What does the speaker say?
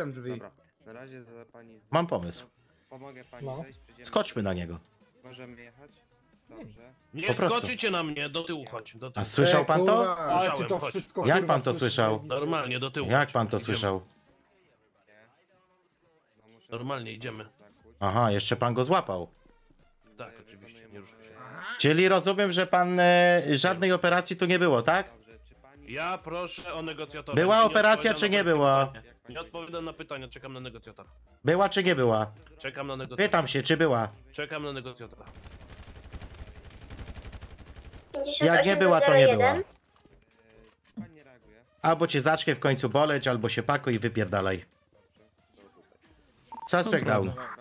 zamknąłem drzwi. Dobra, na razie za pani... Mam pomysł. Pomogę pani zejść, przyjdziemy... Skoczmy na niego. Możemy jechać? Dobrze. Nie skoczycie na mnie, do tyłu chodź. Do tyłu. A słyszał pan to? Słyszałem, to wszystko, jak pan to słyszał? Normalnie, do tyłu. Jak pan to słyszał? Normalnie, idziemy. Aha, jeszcze pan go złapał. Tak, oczywiście, nie ruszaj się. Czyli rozumiem, że pan żadnej operacji tu nie było, tak? Ja proszę o negocjatora. Była operacja, czy nie była? Nie odpowiadam na pytania, czekam na negocjatora. Była, czy nie była? Czekam na negocjatora. Pytam się, czy była? Czekam na negocjatora. Jak nie była, to nie była. Albo cię zacznie w końcu boleć, albo się pakuj i wypierdalaj. Suspect down.